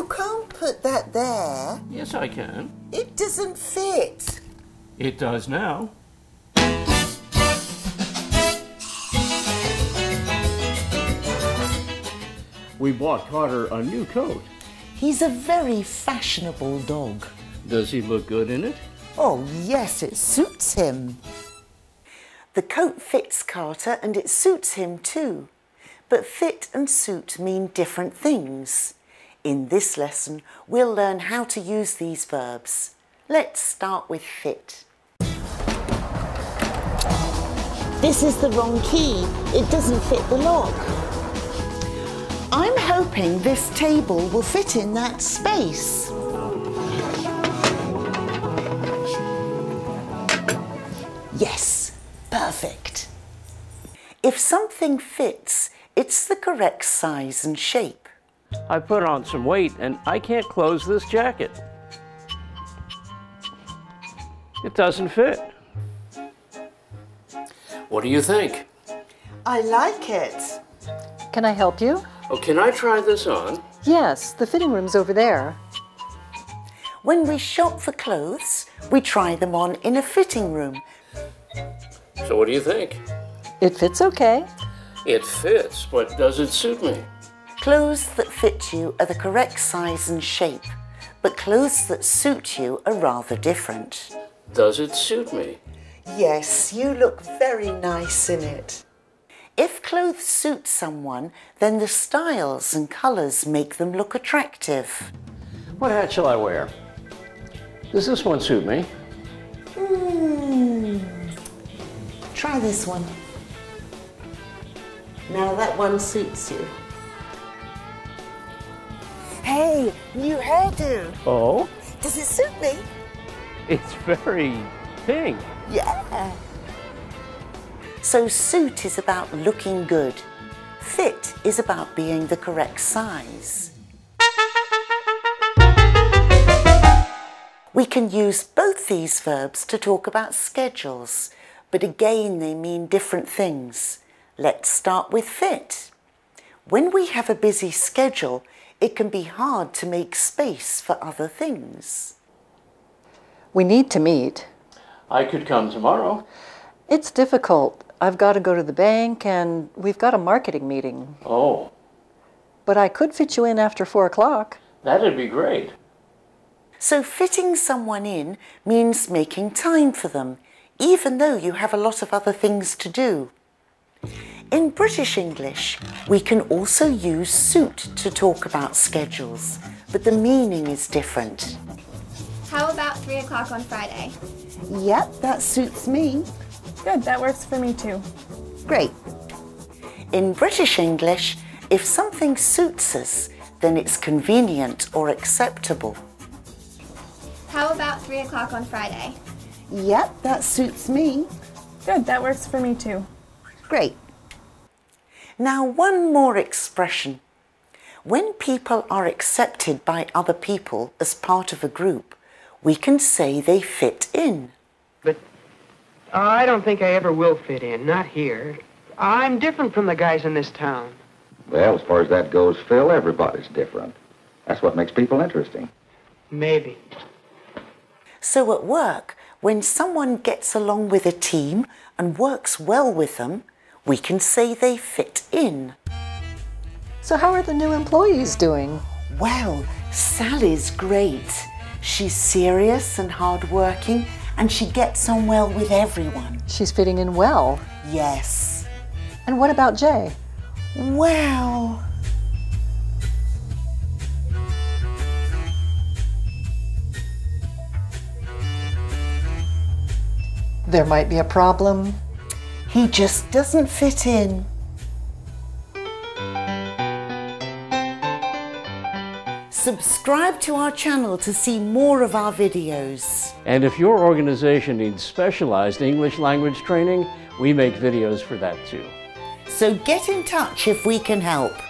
You can't put that there. Yes, I can. It doesn't fit. It does now. We bought Carter a new coat. He's a very fashionable dog. Does he look good in it? Oh, yes, it suits him. The coat fits Carter and it suits him too. But fit and suit mean different things. In this lesson, we'll learn how to use these verbs. Let's start with fit. This is the wrong key. It doesn't fit the lock. I'm hoping this table will fit in that space. Yes, perfect. If something fits, it's the correct size and shape. I put on some weight and I can't close this jacket. It doesn't fit. What do you think? I like it. Can I help you? Oh, can I try this on? Yes, the fitting room's over there. When we shop for clothes, we try them on in a fitting room. So what do you think? It fits okay. It fits, but does it suit me? Clothes that fit you are the correct size and shape, but clothes that suit you are rather different. Does it suit me? Yes, you look very nice in it. If clothes suit someone, then the styles and colours make them look attractive. What hat shall I wear? Does this one suit me? Try this one. Now that one suits you. Hey, new hairdo. Oh? Does it suit me? It's very pink. Yeah. So suit is about looking good. Fit is about being the correct size. We can use both these verbs to talk about schedules, but again they mean different things. Let's start with fit. When we have a busy schedule, it can be hard to make space for other things. We need to meet. I could come tomorrow. It's difficult. I've got to go to the bank and we've got a marketing meeting. Oh. But I could fit you in after 4 o'clock. That'd be great. So fitting someone in means making time for them, even though you have a lot of other things to do. In British English, we can also use suit to talk about schedules, but the meaning is different. How about 3 o'clock on Friday? Yep, that suits me. Good, that works for me too. Great. In British English, if something suits us, then it's convenient or acceptable. How about 3 o'clock on Friday? Yep, that suits me. Good, that works for me too. Great. Now one more expression. When people are accepted by other people as part of a group, we can say they fit in. But I don't think I ever will fit in, not here. I'm different from the guys in this town. Well, as far as that goes, Phil, everybody's different. That's what makes people interesting. Maybe. So at work, when someone gets along with a team and works well with them, we can say they fit in. So how are the new employees doing? Well, Sally's great. She's serious and hardworking, and she gets on well with everyone. She's fitting in well. Yes. And what about Jay? Well... there might be a problem. He just doesn't fit in. Subscribe to our channel to see more of our videos. And if your organization needs specialized English language training, we make videos for that too. So get in touch if we can help.